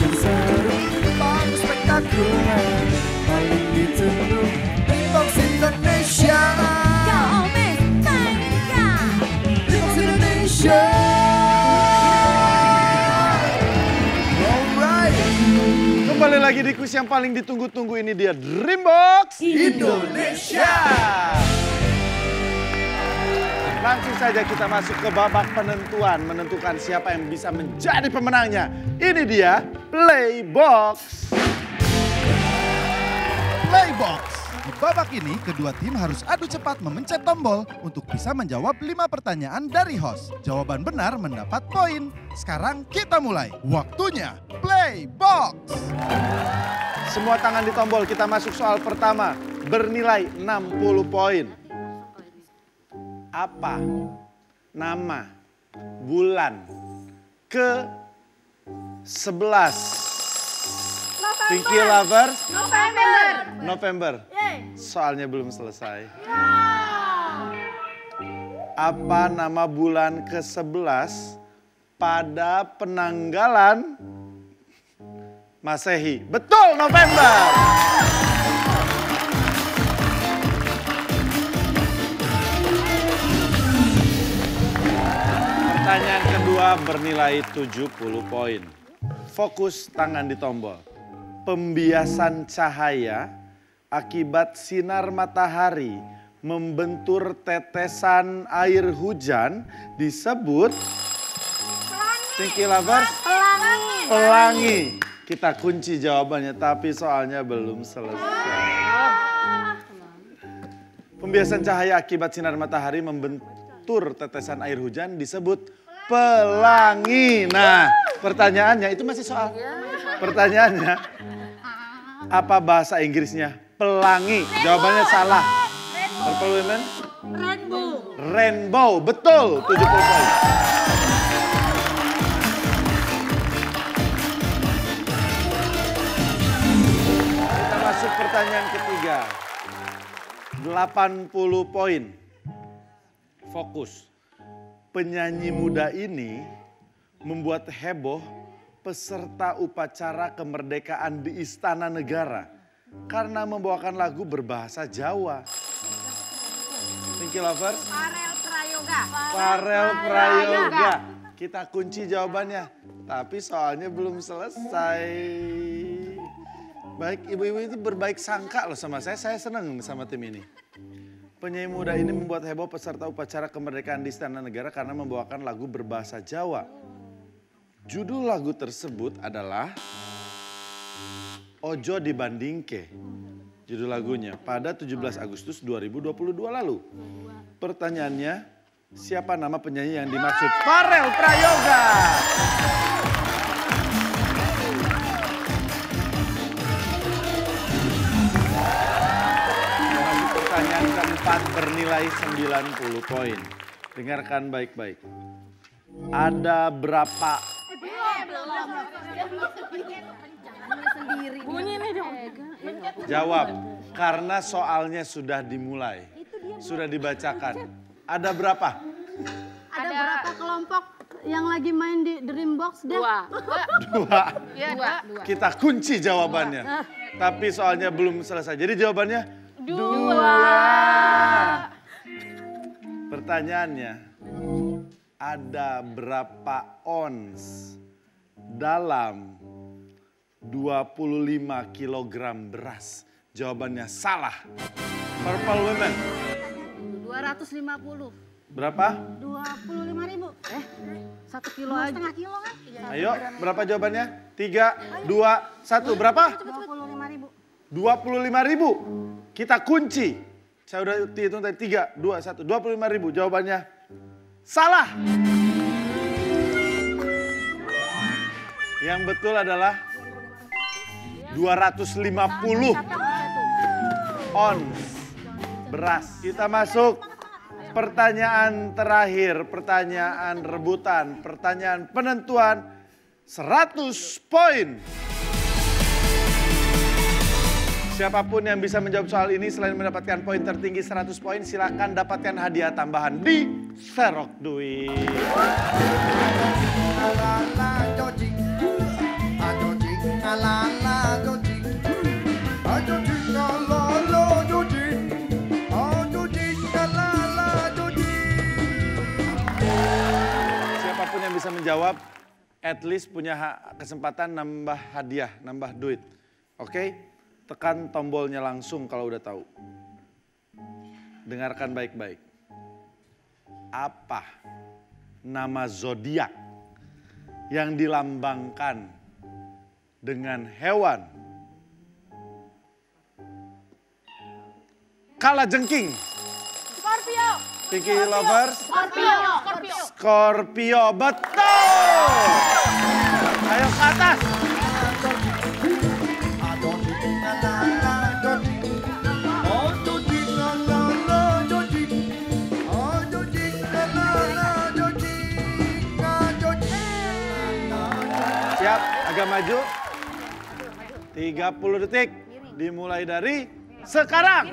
yang seru, paling spektakuler, paling ditunggu Dream Box Indonesia. Kau Dream Box Indonesia. Alright, kembali lagi di kuis yang paling ditunggu-tunggu ini, dia Dream Box Indonesia. Langsung saja kita masuk ke babak penentuan, menentukan siapa yang bisa menjadi pemenangnya. Ini dia Playbox. Playbox. Di babak ini kedua tim harus adu cepat memencet tombol untuk bisa menjawab 5 pertanyaan dari host. Jawaban benar mendapat poin. Sekarang kita mulai. Waktunya Playbox. Semua tangan di tombol, kita masuk soal pertama bernilai 60 poin. Apa nama bulan ke-11? Pinky Lovers? November. Soalnya belum selesai. Apa nama bulan ke-11 pada penanggalan Masehi? Betul, November. Pertanyaan kedua bernilai 70 poin. Fokus tangan di tombol. Pembiasan cahaya akibat sinar matahari membentur tetesan air hujan disebut... Pinky Lovers? Pelangi. Kita kunci jawabannya, tapi soalnya belum selesai. Pembiasan cahaya akibat sinar matahari membentur tetesan air hujan disebut pelangi. Nah, pertanyaannya itu masih soal. Pertanyaannya, apa bahasa Inggrisnya pelangi? Rainbow. Jawabannya salah. Purple Women? Rainbow. Rainbow, betul. 70 poin. Kita masuk pertanyaan ketiga. 80 poin. Fokus. Penyanyi muda ini membuat heboh peserta upacara kemerdekaan di Istana Negara karena membawakan lagu berbahasa Jawa. Pinky Lovers? Farel Prayoga. Farel Prayoga. Kita kunci jawabannya, tapi soalnya belum selesai. Baik, ibu-ibu itu berbaik sangka loh sama saya senang sama tim ini. Penyanyi muda ini membuat heboh peserta upacara kemerdekaan di Istana Negara karena membawakan lagu berbahasa Jawa. Judul lagu tersebut adalah Ojo Dibandingke. Judul lagunya pada 17 Agustus 2022 lalu. Pertanyaannya, siapa nama penyanyi yang dimaksud? Farel Prayoga. Bernilai 90 poin. Dengarkan baik-baik. Ada berapa? Jawab, karena soalnya sudah dimulai. Sudah dibacakan. Ada berapa? Ada berapa kelompok yang lagi main di Dream Box? Dua. Kita kunci jawabannya. Tapi soalnya belum selesai. Jadi jawabannya? Dua. Pertanyaannya, ada berapa ons dalam 25 kg beras? Jawabannya salah. Purple Women. 250. Berapa? 25.000. 1 kilo aja. Setengah kilo kan? Ayo, berapa jawabannya? 3, 2, 1. Berapa? 25.000. Kita kunci. Saya udah hitung tadi 3, 2, 1. 25.000. Jawabannya salah. Yang betul adalah 250 ons beras. Kita masuk pertanyaan terakhir, pertanyaan rebutan, pertanyaan penentuan 100 poin. Siapapun yang bisa menjawab soal ini selain mendapatkan poin tertinggi 100 poin, silakan dapatkan hadiah tambahan di Serok Duit. yang bisa menjawab, at least punya kesempatan nambah hadiah, nambah duit. Oke? Tekan tombolnya langsung kalau udah tahu. Dengarkan baik-baik. Apa nama zodiak yang dilambangkan dengan hewan kalajengking? Scorpio. Picky lovers. Scorpio. Scorpio. Scorpio, betul. Ayo ke atas. Siap, agak maju. 30 detik dimulai dari sekarang.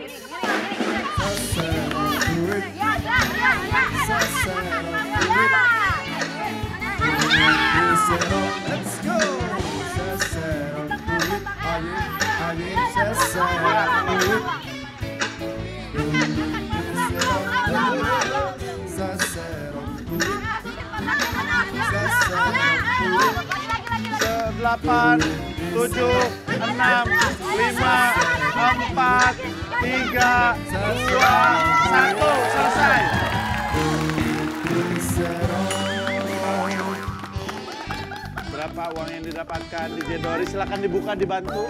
Delapan, 7, 6, 5, 4, 3, 2, 1, selesai. Berapa uang yang didapatkan DJ Dori? Silakan dibuka, dibantu.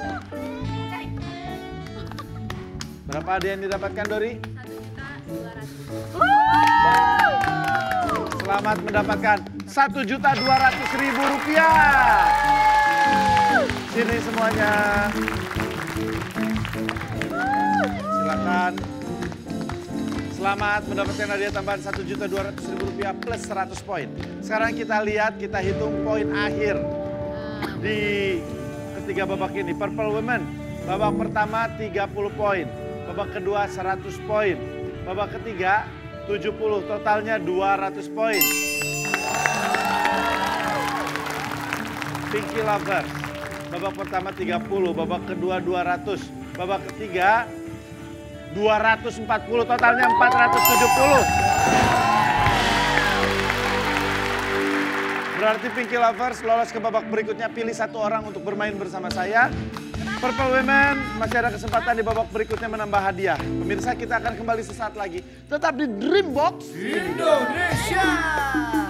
Berapa hadiah yang didapatkan Dori? 1.200.000. Selamat mendapatkan Rp1.200.000. Sini semuanya. Silakan. Selamat mendapatkan hadiah tambahan Rp1.200.000 plus 100 poin. Sekarang kita lihat, kita hitung poin akhir di ketiga babak ini. Purple Women, babak pertama 30 poin, babak kedua 100 poin, babak ketiga 70, totalnya 200 poin. Pinky Lovers, babak pertama 30, babak kedua 200, babak ketiga 240, totalnya 470. Berarti Pinky Lovers lolos ke babak berikutnya, pilih satu orang untuk bermain bersama saya. Purple Women masih ada kesempatan di babak berikutnya menambah hadiah. Pemirsa, kita akan kembali sesaat lagi. Tetap di Dream Box Indonesia.